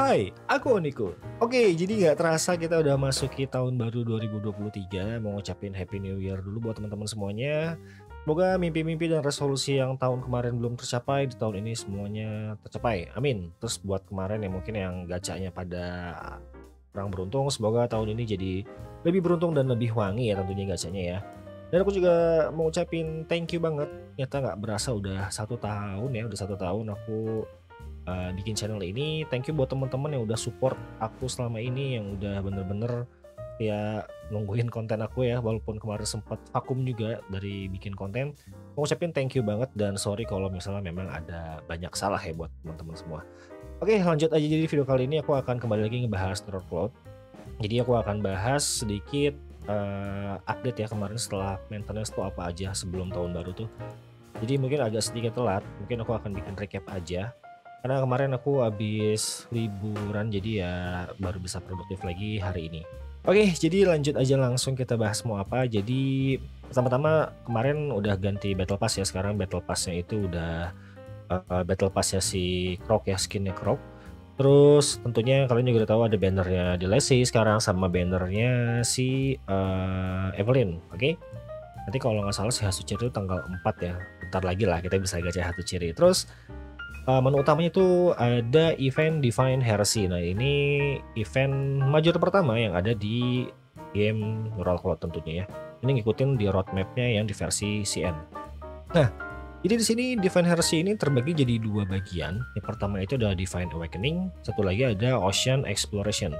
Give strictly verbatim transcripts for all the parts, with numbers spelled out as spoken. Hai, aku Onikoen. Oke, jadi nggak terasa kita udah masuki tahun baru dua ribu dua puluh tiga. Mau ngucapin Happy New Year dulu buat teman-teman semuanya. Semoga mimpi-mimpi dan resolusi yang tahun kemarin belum tercapai di tahun ini semuanya tercapai. Amin. Terus buat kemarin yang mungkin yang gacanya pada kurang beruntung, semoga tahun ini jadi lebih beruntung dan lebih wangi ya tentunya gacanya ya. Dan aku juga mau ngucapin thank you banget. Nyata nggak berasa udah satu tahun ya, udah satu tahun aku Uh, bikin channel ini. Thank you buat teman-teman yang udah support aku selama ini, yang udah bener-bener ya nungguin konten aku ya, walaupun kemarin sempat vakum juga dari bikin konten. Mau ucapin thank you banget dan sorry kalau misalnya memang ada banyak salah ya buat teman-teman semua. Oke, lanjut aja. Jadi video kali ini aku akan kembali lagi ngebahas Neural Cloud. Jadi aku akan bahas sedikit uh, update ya kemarin setelah maintenance tuh apa aja sebelum tahun baru tuh. Jadi mungkin agak sedikit telat, mungkin aku akan bikin recap aja. Karena kemarin aku habis liburan jadi ya baru bisa produktif lagi hari ini. Oke, jadi lanjut aja langsung kita bahas mau apa. Jadi pertama-tama kemarin udah ganti battle pass ya. Sekarang battle passnya itu udah uh, battle passnya si Croc ya, skinnya Croc. Terus tentunya kalian juga udah tahu ada bannernya Delacey sekarang sama bannernya si uh, Evelyn. Oke, nanti kalau nggak salah si Hatsuchiri itu tanggal empat ya. Bentar lagi lah kita bisa gacha Hatsuchiri. Terus menu utamanya itu ada event Divine Heresy. Nah, ini event major pertama yang ada di game Neural Cloud tentunya ya. Ini ngikutin di roadmapnya yang di versi C N. Nah, jadi di sini Divine Heresy ini terbagi jadi dua bagian. Yang pertama itu ada Divine Awakening, satu lagi ada Ocean Exploration.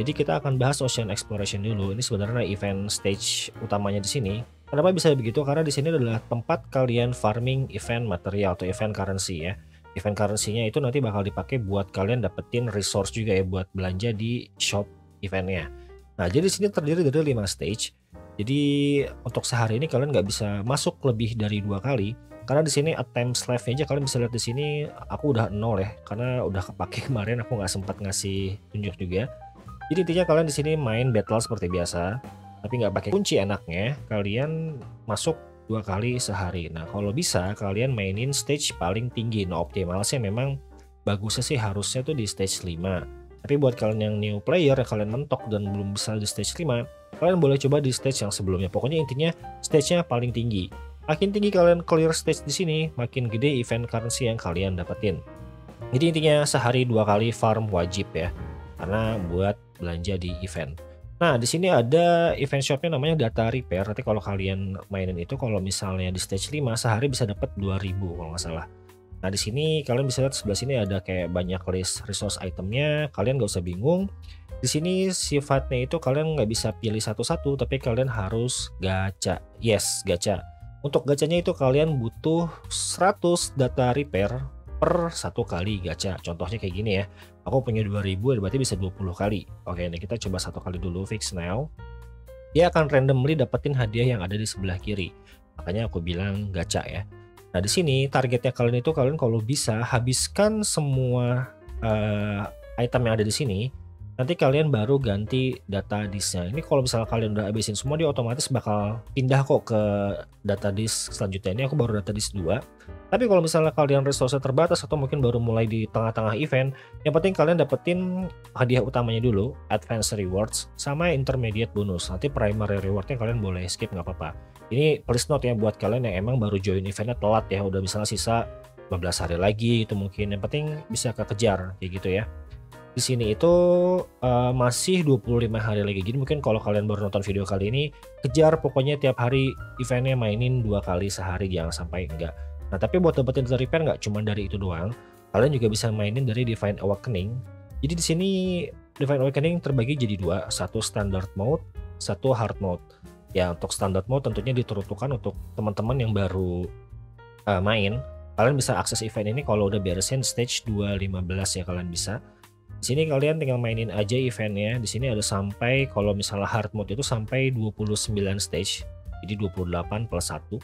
Jadi kita akan bahas Ocean Exploration dulu. Ini sebenarnya event stage utamanya di sini. Kenapa bisa begitu? Karena di sini adalah tempat kalian farming event material atau event currency ya. Event currency-nya itu nanti bakal dipakai buat kalian dapetin resource juga ya buat belanja di shop eventnya. Nah, jadi sini terdiri dari lima stage. Jadi untuk sehari ini kalian nggak bisa masuk lebih dari dua kali. Karena di sini attempt slave-nya aja kalian bisa lihat di sini aku udah nol ya. Karena udah kepake kemarin aku nggak sempat ngasih tunjuk juga. Jadi intinya kalian di sini main battle seperti biasa, tapi nggak pakai kunci enaknya. Kalian masuk dua kali sehari. Nah, kalau bisa kalian mainin stage paling tinggi. Nah, optimalnya memang bagusnya sih harusnya tuh di stage lima. Tapi buat kalian yang new player, yang kalian mentok dan belum bisa di stage lima, kalian boleh coba di stage yang sebelumnya. Pokoknya intinya stage-nya paling tinggi. Makin tinggi kalian clear stage di sini, makin gede event currency yang kalian dapetin. Jadi intinya sehari dua kali farm wajib ya, karena buat belanja di event. Nah, di sini ada event shopnya namanya Data Repair. Nanti kalau kalian mainin itu, kalau misalnya di stage lima sehari bisa dapat dua ribu kalau nggak salah. Nah, di sini kalian bisa lihat sebelah sini ada kayak banyak list resource itemnya. Kalian nggak usah bingung. Di sini sifatnya itu kalian nggak bisa pilih satu-satu, tapi kalian harus gacha. Yes, gacha. Untuk gachanya itu kalian butuh seratus Data Repair per satu kali gacha. Contohnya kayak gini ya, aku punya dua ribu berarti bisa dua puluh kali. Oke, ini kita coba satu kali dulu, fix now. Dia akan randomly dapetin hadiah yang ada di sebelah kiri, makanya aku bilang gacha ya. Nah, di sini targetnya kalian itu kalian kalau bisa habiskan semua uh, item yang ada di sini, nanti kalian baru ganti data disknya. Ini kalau misalnya kalian udah habisin semua, dia otomatis bakal pindah kok ke data disk selanjutnya. Ini aku baru data disk dua. Tapi kalau misalnya kalian resource terbatas atau mungkin baru mulai di tengah-tengah event, yang penting kalian dapetin hadiah utamanya dulu, advance rewards, sama intermediate bonus. Nanti primary rewardnya kalian boleh skip, nggak apa-apa. Ini please note ya buat kalian yang emang baru join eventnya telat ya, udah misalnya sisa lima belas hari lagi itu mungkin. Yang penting bisa kekejar, kayak gitu ya. Di sini itu uh, masih dua puluh lima hari lagi. Jadi mungkin kalau kalian baru nonton video kali ini, kejar pokoknya tiap hari eventnya mainin dua kali sehari, jangan sampai enggak. Nah, tapi buat dapetin Data Repair nggak cuma dari itu doang, kalian juga bisa mainin dari Divine Awakening. Jadi di sini Divine Awakening terbagi jadi dua, satu standard mode, satu hard mode. Ya, untuk standard mode tentunya diturunkan untuk teman-teman yang baru uh, main. Kalian bisa akses event ini kalau udah beresin stage dua lima belas ya, kalian bisa. Di sini kalian tinggal mainin aja eventnya. Di sini ada sampai kalau misalnya hard mode itu sampai dua puluh sembilan stage. Jadi dua puluh delapan plus satu.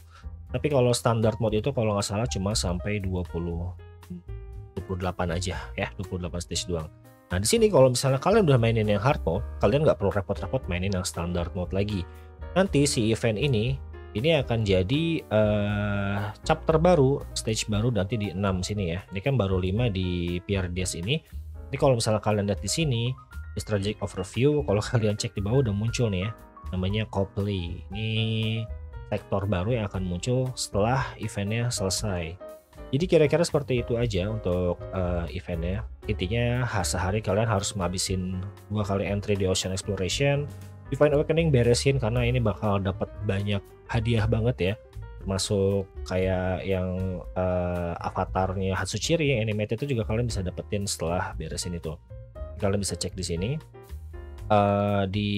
Tapi kalau standard mode itu kalau nggak salah cuma sampai dua puluh dua puluh delapan aja ya, dua puluh delapan stage doang. Nah, di sini kalau misalnya kalian udah mainin yang hard mode, kalian nggak perlu repot-repot mainin yang standard mode lagi. Nanti si event ini ini akan jadi uh, chapter baru, stage baru nanti di enam sini ya. Ini kan baru lima di P R D S ini. Ini kalau misalnya kalian lihat di sini di strategic overview, kalau kalian cek di bawah udah muncul nih ya, namanya Copley. Ini sektor baru yang akan muncul setelah eventnya selesai. Jadi kira-kira seperti itu aja untuk uh, eventnya. Intinya sehari kalian harus menghabisin dua kali entry di Ocean Exploration. Divine Awakening beresin karena ini bakal dapat banyak hadiah banget ya. Termasuk kayak yang uh, avatarnya Hatsuchiri yang animated itu juga kalian bisa dapetin setelah beresin itu. Kalian bisa cek di sini. Uh, di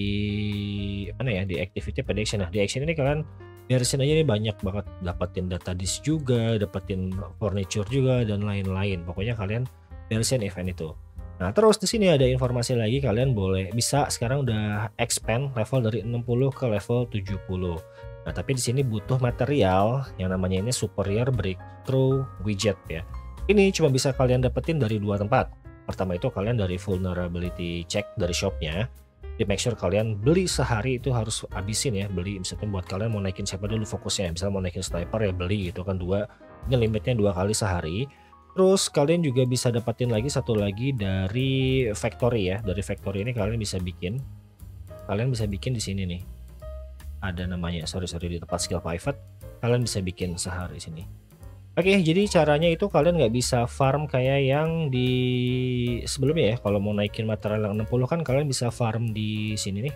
mana ya, di activity prediction. Nah, di action ini kalian beresin aja nih, banyak banget dapetin data disk juga, dapetin furniture juga dan lain-lain. Pokoknya kalian beresin event itu. Nah, terus di sini ada informasi lagi, kalian boleh bisa sekarang udah expand level dari enam puluh ke level tujuh puluh. Nah, tapi di sini butuh material yang namanya ini superior breakthrough widget ya. Ini cuma bisa kalian dapetin dari dua tempat. Pertama itu kalian dari vulnerability check dari shopnya, di make sure kalian beli sehari itu harus habisin ya, beli misalnya buat kalian mau naikin siapa dulu fokusnya, misalnya mau naikin sniper ya beli gitu kan, dua ini limitnya dua kali sehari. Terus kalian juga bisa dapetin lagi satu lagi dari factory ya, dari factory ini kalian bisa bikin, kalian bisa bikin di sini nih ada namanya sorry sorry di tempat skill pivot kalian bisa bikin sehari sini. Oke, jadi caranya itu kalian nggak bisa farm kayak yang di sebelumnya ya. Kalau mau naikin material yang enam puluh kan kalian bisa farm di sini nih.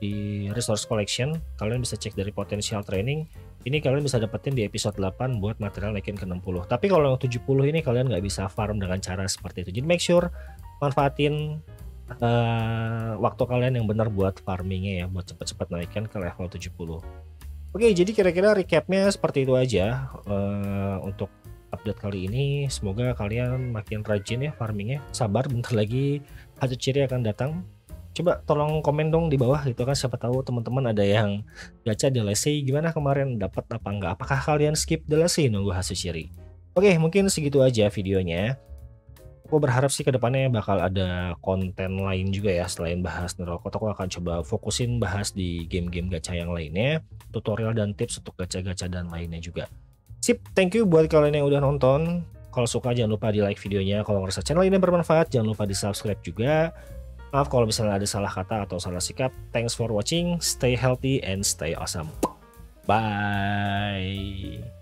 Di resource collection, kalian bisa cek dari potential training. Ini kalian bisa dapetin di episode delapan buat material naikin ke enam puluh. Tapi kalau yang tujuh puluh ini kalian nggak bisa farm dengan cara seperti itu. Jadi make sure manfaatin uh, waktu kalian yang benar buat farmingnya ya, buat cepet-cepet naikkan ke level tujuh puluh. Oke, jadi kira-kira recapnya seperti itu aja uh, untuk update kali ini. Semoga kalian makin rajin ya farmingnya. Sabar, bentar lagi Hatsuchiri akan datang. Coba tolong komen dong di bawah gitu kan, siapa tahu teman-teman ada yang gacha Delacey gimana kemarin, dapat apa enggak? Apakah kalian skip Delacey nunggu Hatsuchiri? Oke, mungkin segitu aja videonya. Aku berharap sih kedepannya bakal ada konten lain juga ya, selain bahas Neural Cloud aku akan coba fokusin bahas di game-game gacha yang lainnya, tutorial dan tips untuk gacha-gacha dan lainnya juga. Sip, thank you buat kalian yang udah nonton. Kalau suka jangan lupa di like videonya, kalau ngerasa channel ini bermanfaat jangan lupa di subscribe juga. Maaf kalau misalnya ada salah kata atau salah sikap. Thanks for watching, stay healthy and stay awesome. Bye.